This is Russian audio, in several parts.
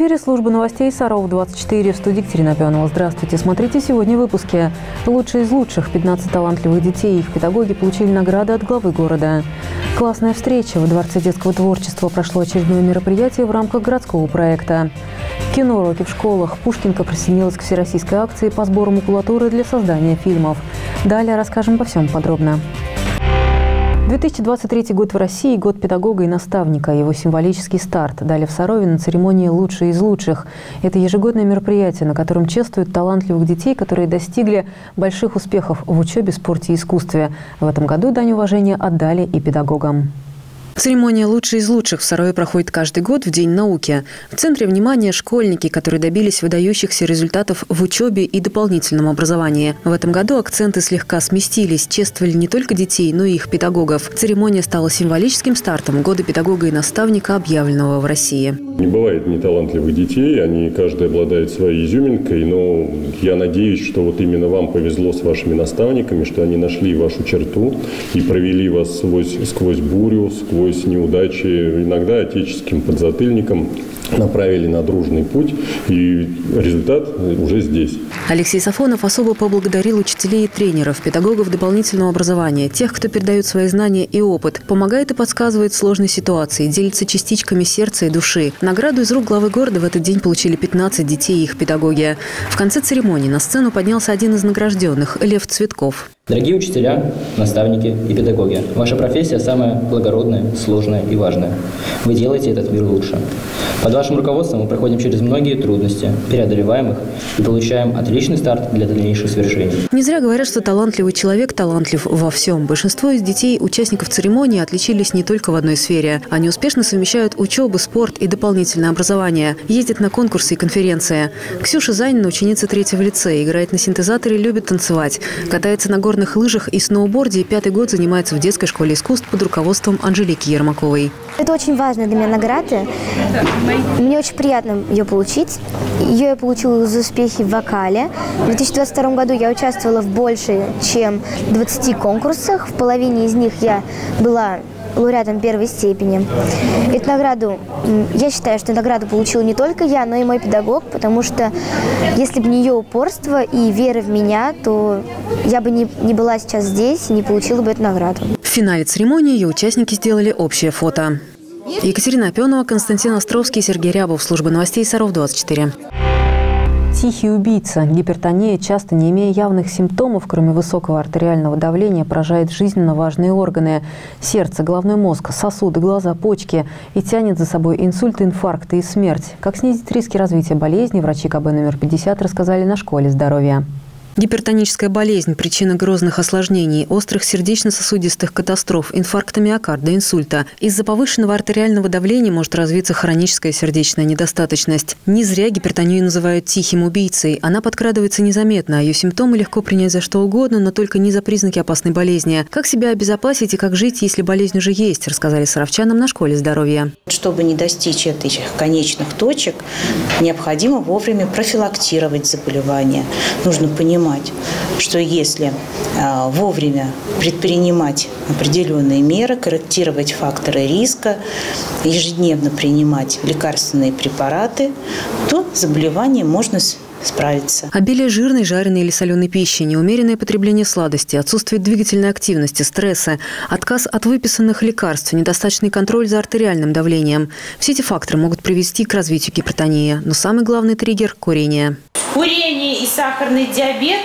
эфире служба новостей «Саров-24». В студии Екатерина Пенова. Здравствуйте. Смотрите сегодня в выпуске. Лучшие из лучших. 15 талантливых детей и их педагоги получили награды от главы города. Классная встреча. Во Дворце детского творчества прошло очередное мероприятие в рамках городского проекта. Киноуроки в школах. Пушкинка присоединилась к всероссийской акции по сбору макулатуры для создания фильмов. Далее расскажем обо всем подробно. 2023 год в России – год педагога и наставника. Его символический старт дали в Сарове на церемонии «Лучшие из лучших». Это ежегодное мероприятие, на котором чествуют талантливых детей, которые достигли больших успехов в учебе, спорте и искусстве. В этом году дань уважения отдали и педагогам. Церемония «Лучшие из лучших» в Сарове проходит каждый год в День науки. В центре внимания школьники, которые добились выдающихся результатов в учебе и дополнительном образовании. В этом году акценты слегка сместились, чествовали не только детей, но и их педагогов. Церемония стала символическим стартом года педагога и наставника, объявленного в России. Не бывает неталантливых детей, они каждый обладает своей изюминкой, но я надеюсь, что вот именно вам повезло с вашими наставниками, что они нашли вашу черту и провели вас сквозь бурю, сквозь неудачи, иногда отеческим подзатыльником направили на дружный путь, и результат уже здесь. Алексей Сафонов особо поблагодарил учителей и тренеров, педагогов дополнительного образования, тех, кто передает свои знания и опыт, помогает и подсказывает в сложной ситуации, делится частичками сердца и души. Награду из рук главы города в этот день получили 15 детей и их педагоги. В конце церемонии на сцену поднялся один из награжденных – Лев Цветков. Дорогие учителя, наставники и педагоги, ваша профессия самая благородная, сложная и важная. Вы делаете этот мир лучше. Под вашим руководством мы проходим через многие трудности, преодолеваем их и получаем отличный старт для дальнейших свершений. Не зря говорят, что талантливый человек талантлив во всем. Большинство из детей, участников церемонии, отличились не только в одной сфере. Они успешно совмещают учебу, спорт и дополнительное образование, ездят на конкурсы и конференции. Ксюша Зайнена, ученица 3-го лицея, играет на синтезаторе, любит танцевать, катается на горных лыжах и сноуборде, и 5-й год занимается в детской школе искусств под руководством Анжелики Ермаковой. Это очень важная для меня награда. Мне очень приятно ее получить. Ее я получила за успехи в вокале. В 2022 году я участвовала в больше, чем 20 конкурсах. В половине из них я была лауреатом 1-й степени. Эту награду, я считаю, что награду получила не только я, но и мой педагог, потому что если бы не ее упорство и вера в меня, то я бы не была сейчас здесь и не получила бы эту награду. В финале церемонии ее участники сделали общее фото. Екатерина Пенова, Константин Островский, Сергей Рябов. Служба новостей «Саров-24». Тихий убийца. Гипертония, часто не имея явных симптомов, кроме высокого артериального давления, поражает жизненно важные органы – сердце, головной мозг, сосуды, глаза, почки – и тянет за собой инсульты, инфаркты и смерть. Как снизить риски развития болезни, врачи КБ номер 50 рассказали на школе здоровья. Гипертоническая болезнь – причина грозных осложнений, острых сердечно-сосудистых катастроф, инфаркта миокарда, инсульта. Из-за повышенного артериального давления может развиться хроническая сердечная недостаточность. Не зря гипертонию называют тихим убийцей. Она подкрадывается незаметно, а ее симптомы легко принять за что угодно, но только не за признаки опасной болезни. Как себя обезопасить и как жить, если болезнь уже есть, рассказали саровчанам на школе здоровья. Чтобы не достичь этих конечных точек, необходимо вовремя профилактировать заболевание. Нужно понимать, что если вовремя предпринимать определенные меры, корректировать факторы риска, ежедневно принимать лекарственные препараты, то заболевание можно справиться. Обилие жирной, жареной или соленой пищи, неумеренное потребление сладости, отсутствие двигательной активности, стресса, отказ от выписанных лекарств, недостаточный контроль за артериальным давлением – все эти факторы могут привести к развитию гипертонии. Но самый главный триггер – курение. Курение и сахарный диабет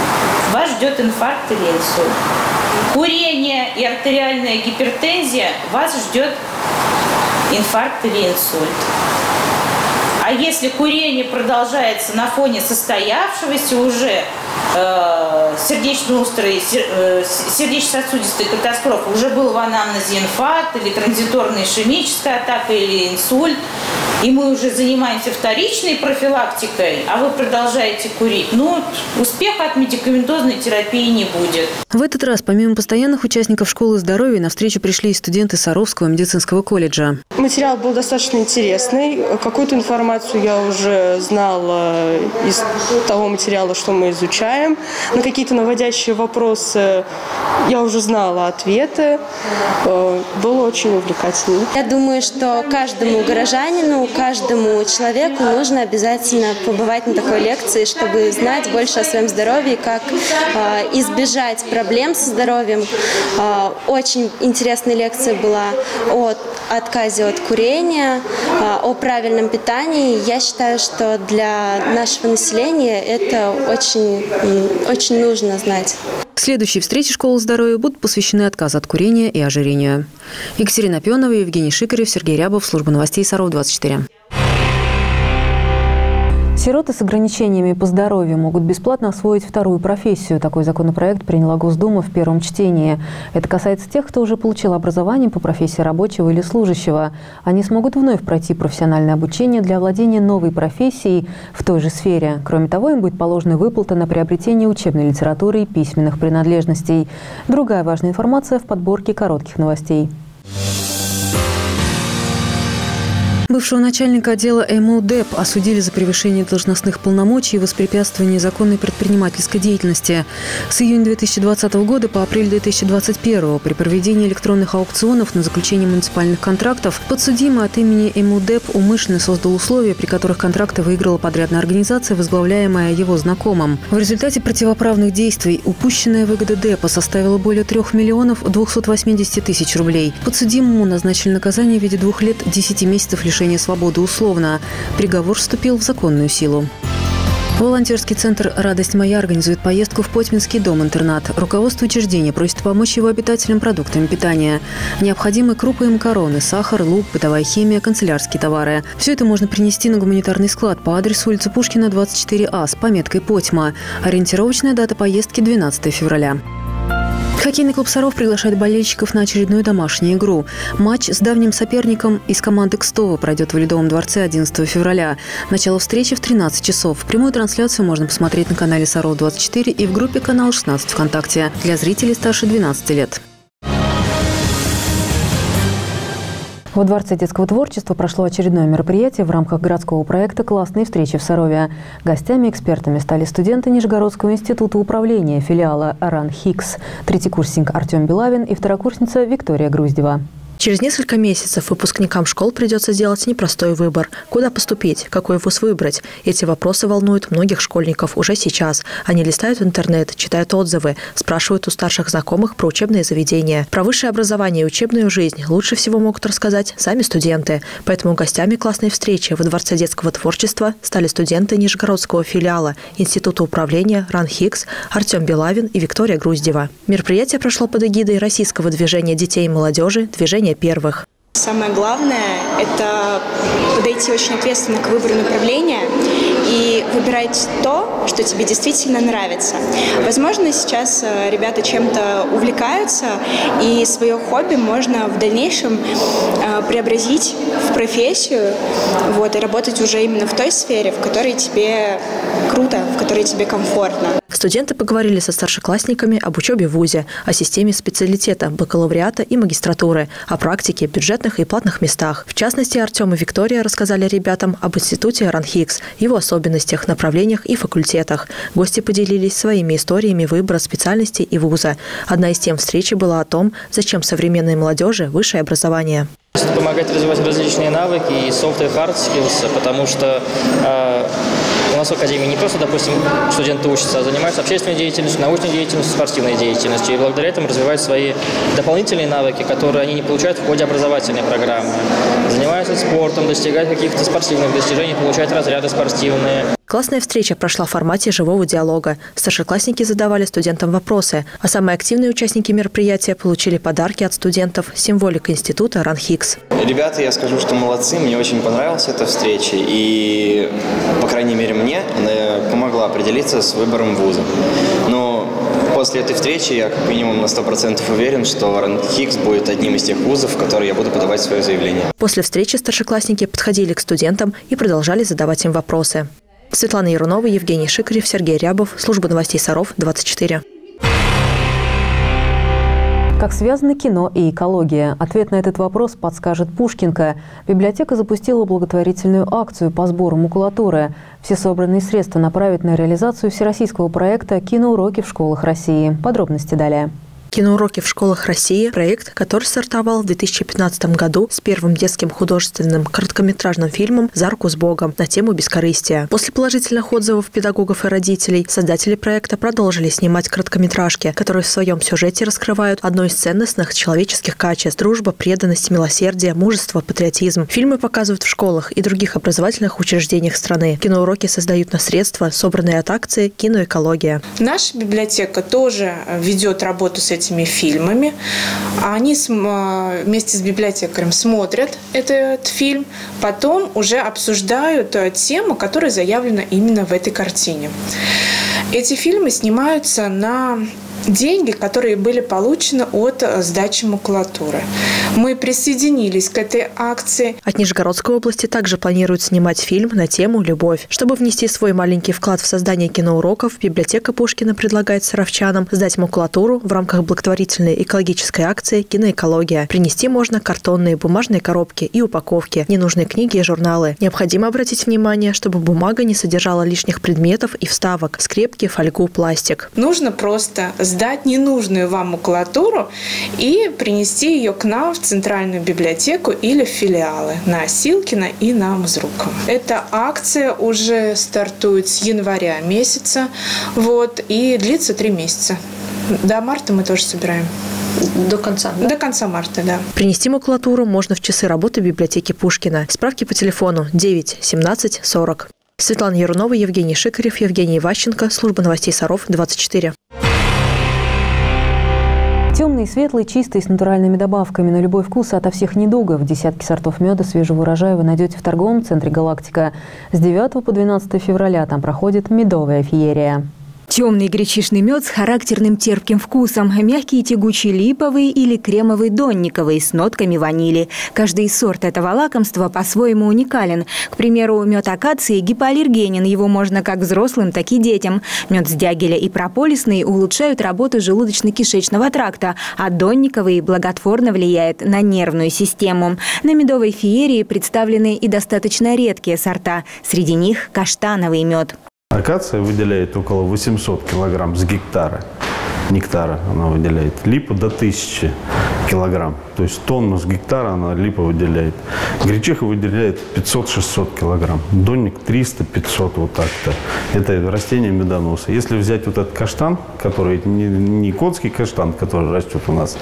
– вас ждет инфаркт или инсульт. Курение и артериальная гипертензия – вас ждет инфаркт или инсульт. А если курение продолжается на фоне состоявшегося уже сердечно-сосудистой катастрофы, уже был в анамнезе инфаркт или транзиторная ишемическая атака или инсульт, и мы уже занимаемся вторичной профилактикой, а вы продолжаете курить, ну, успеха от медикаментозной терапии не будет. В этот раз, помимо постоянных участников школы здоровья, на встречу пришли и студенты Саровского медицинского колледжа. Материал был достаточно интересный. Какую-то информацию я уже знала из того материала, что мы изучаем. На какие-то наводящие вопросы я уже знала ответы. Было очень увлекательно. Я думаю, что каждому горожанину, каждому человеку нужно обязательно побывать на такой лекции, чтобы знать больше о своем здоровье, как избежать проблем со здоровьем. Очень интересная лекция была о отказе от курения, о правильном питании. Я считаю, что для нашего населения это очень нужно знать. Следующие встречи школы здоровья будут посвящены отказу от курения и ожирению. Екатерина Пенова, Евгений Шикарев, Сергей Рябов, служба новостей Саров-24. Сироты с ограничениями по здоровью могут бесплатно освоить вторую профессию. Такой законопроект приняла Госдума в первом чтении. Это касается тех, кто уже получил образование по профессии рабочего или служащего. Они смогут вновь пройти профессиональное обучение для овладения новой профессией в той же сфере. Кроме того, им будет положена выплата на приобретение учебной литературы и письменных принадлежностей. Другая важная информация в подборке коротких новостей. Бывшего начальника отдела МОДЭП осудили за превышение должностных полномочий и воспрепятствование незаконной предпринимательской деятельности. С июня 2020 года по апрель 2021 при проведении электронных аукционов на заключение муниципальных контрактов подсудимый от имени МОДЭП умышленно создал условия, при которых контракты выиграла подрядная организация, возглавляемая его знакомым. В результате противоправных действий упущенная выгода ДЭПа составила более 3 280 000 рублей. Подсудимому назначили наказание в виде 2 лет 10 месяцев лишения свободы условно. Приговор вступил в законную силу. Волонтерский центр «Радость моя» организует поездку в Потьминский дом-интернат. Руководство учреждения просит помочь его обитателям продуктами питания. Необходимы крупы и макароны, сахар, лук, бытовая химия, канцелярские товары. Все это можно принести на гуманитарный склад по адресу улица Пушкина, 24А с пометкой «Потьма». Ориентировочная дата поездки – 12 февраля. Хоккейный клуб «Саров» приглашает болельщиков на очередную домашнюю игру. Матч с давним соперником из команды Кстова пройдет в Ледовом дворце 11 февраля. Начало встречи в 13 часов. Прямую трансляцию можно посмотреть на канале «Саров-24» и в группе канала «16 ВКонтакте» для зрителей старше 12 лет. Во Дворце детского творчества прошло очередное мероприятие в рамках городского проекта «Классные встречи в Сарове». Гостями-экспертами стали студенты Нижегородского института управления филиала РАНХиГС, третьекурсник Артем Белавин и второкурсница Виктория Груздева. Через несколько месяцев выпускникам школ придется сделать непростой выбор. Куда поступить? Какой вуз выбрать? Эти вопросы волнуют многих школьников уже сейчас. Они листают интернет, читают отзывы, спрашивают у старших знакомых про учебные заведения. Про высшее образование и учебную жизнь лучше всего могут рассказать сами студенты. Поэтому гостями классной встречи во Дворце детского творчества стали студенты Нижегородского филиала Института управления РАНХиГС Артем Белавин и Виктория Груздева. Мероприятие прошло под эгидой Российского движения детей и молодежи, движения первых. Самое главное – это подойти очень ответственно к выбору направления и выбирать то, что тебе действительно нравится. Возможно, сейчас ребята чем-то увлекаются, и свое хобби можно в дальнейшем преобразить в профессию, вот, и работать уже именно в той сфере, в которой тебе круто, в которой тебе комфортно. Студенты поговорили со старшеклассниками об учебе в ВУЗе, о системе специалитета, бакалавриата и магистратуры, о практике, бюджетных и платных местах. В частности, Артем и Виктория рассказали ребятам об институте РАНХиГС, его особенностях, направлениях и факультетах. Гости поделились своими историями выбора специальности и вуза. Одна из тем встречи была о том, зачем современной молодежи высшее образование. Помогать развивать различные навыки и soft и hard skills, потому что у нас в академии не просто, допустим, студенты учатся, а занимаются общественной деятельностью, научной деятельностью, спортивной деятельностью. И благодаря этому развивают свои дополнительные навыки, которые они не получают в ходе образовательной программы. Занимаются спортом, достигают каких-то спортивных достижений, получают разряды спортивные. Классная встреча прошла в формате живого диалога. Старшеклассники задавали студентам вопросы, а самые активные участники мероприятия получили подарки от студентов, символик института РАНХиГС. Ребята, я скажу, что молодцы, мне очень понравилась эта встреча, и, по крайней мере, мне она помогла определиться с выбором вуза. Но после этой встречи я как минимум на 100% уверен, что РАНХиГС будет одним из тех вузов, в которые я буду подавать свое заявление. После встречи старшеклассники подходили к студентам и продолжали задавать им вопросы. Светлана Ярунова, Евгений Шикарев, Сергей Рябов, служба новостей Саров-24. Как связаны кино и экология? Ответ на этот вопрос подскажет Пушкинка. Библиотека запустила благотворительную акцию по сбору макулатуры. Все собранные средства направят на реализацию всероссийского проекта «Киноуроки в школах России». Подробности далее. Киноуроки в школах России – проект, который стартовал в 2015 году с первым детским художественным короткометражным фильмом «За руку с Богом» на тему бескорыстия. После положительных отзывов педагогов и родителей создатели проекта продолжили снимать короткометражки, которые в своем сюжете раскрывают одно из ценностных человеческих качеств – дружба, преданность, милосердие, мужество, патриотизм. Фильмы показывают в школах и других образовательных учреждениях страны. Киноуроки создают на средства, собранные от акции «Киноэкология». Наша библиотека тоже ведет работу с этими фильмами. Они вместе с библиотекарем смотрят этот фильм, потом уже обсуждают тему, которая заявлена именно в этой картине. Эти фильмы снимаются на деньги, которые были получены от сдачи макулатуры. Мы присоединились к этой акции. От Нижегородской области также планируют снимать фильм на тему «Любовь». Чтобы внести свой маленький вклад в создание киноуроков, библиотека Пушкина предлагает саровчанам сдать макулатуру в рамках благотворительной экологической акции «Киноэкология». Принести можно картонные, бумажные коробки и упаковки, ненужные книги и журналы. Необходимо обратить внимание, чтобы бумага не содержала лишних предметов и вставок – скрепки, фольгу, пластик. Нужно просто сдать ненужную вам макулатуру и принести ее к нам в Центральную библиотеку или в филиалы на Осилкина и на Мазрукова. Эта акция уже стартует с января месяца, и длится 3 месяца. До марта мы тоже собираем. До конца, да? До конца марта, да. Принести макулатуру можно в часы работы библиотеки Пушкина. Справки по телефону 9 17 40. Светлана Ярунова, Евгений Шикарев, Евгений Ивашенко. Служба новостей Саров-24. Темный, светлый, чистый, с натуральными добавками. На любой вкус ото всех недугов. Десятки сортов меда свежего урожая вы найдете в торговом центре «Галактика». С 9 по 12 февраля там проходит медовая феерия. Темный гречишный мед с характерным терпким вкусом, мягкий и тягучий липовый или кремовый донниковый с нотками ванили. Каждый сорт этого лакомства по-своему уникален. К примеру, мед акации гипоаллергенен, его можно как взрослым, так и детям. Мед с дягеля и прополисный улучшают работу желудочно-кишечного тракта, а донниковый благотворно влияет на нервную систему. На медовой феерии представлены и достаточно редкие сорта, среди них каштановый мед. Акация выделяет около 800 килограмм с гектара нектара, она выделяет. Липа до 1000 килограмм, то есть тонну с гектара она липа выделяет. Гречиха выделяет 500-600 килограмм, донник 300-500, вот так-то. Это растение медоноса. Если взять вот этот каштан, который не котский каштан, который растет у нас,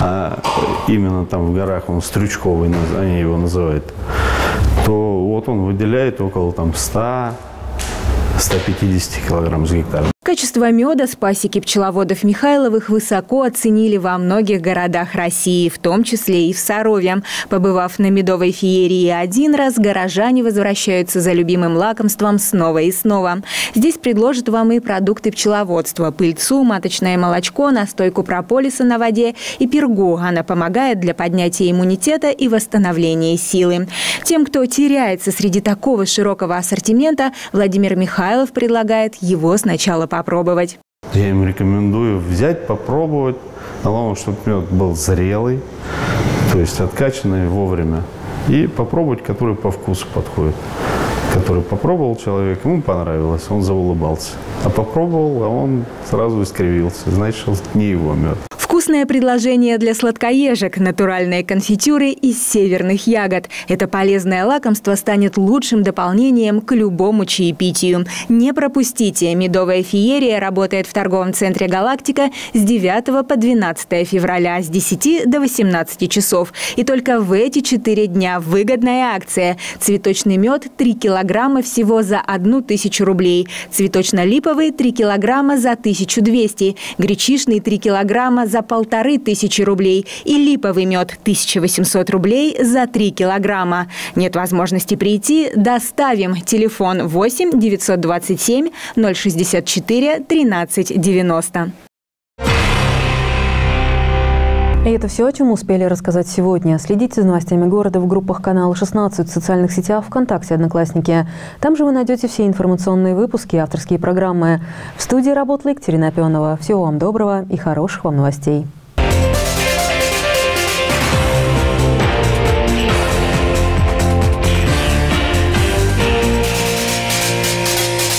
а именно там в горах, он стрючковый, они его называют, то вот он выделяет около там 100-150 килограмм с гектара. Качество меда с пасеки пчеловодов Михайловых высоко оценили во многих городах России, в том числе и в Сарове. Побывав на медовой феерии один раз, горожане возвращаются за любимым лакомством снова и снова. Здесь предложат вам и продукты пчеловодства – пыльцу, маточное молочко, настойку прополиса на воде и пергу. Она помогает для поднятия иммунитета и восстановления силы. Тем, кто теряется среди такого широкого ассортимента, Владимир Михайлов предлагает его сначала попробовать. Я им рекомендую взять, попробовать. Главное, чтобы мед был зрелый, то есть откачанный вовремя. И попробовать, который по вкусу подходит. Который попробовал человек, ему понравилось, он заулыбался. А попробовал, а он сразу искривился. Значит, не его мед. Вкусное предложение для сладкоежек – натуральные конфитюры из северных ягод. Это полезное лакомство станет лучшим дополнением к любому чаепитию. Не пропустите! Медовая феерия работает в торговом центре «Галактика» с 9 по 12 февраля, с 10 до 18 часов. И только в эти 4 дня выгодная акция. Цветочный мед – 3 килограмма всего за 1000 рублей. Цветочно-липовый – 3 килограмма за 1200. Гречишный – 3 килограмма за 1500 рублей и липовый мед 1800 рублей за 3 килограмма. Нет возможности прийти? Доставим. Телефон 8 927 064 13 90. И это все, о чем успели рассказать сегодня. Следите за новостями города в группах канала 16 в социальных сетях ВКонтакте, Одноклассники. Там же вы найдете все информационные выпуски и авторские программы. В студии работала Екатерина Пенова. Всего вам доброго и хороших вам новостей.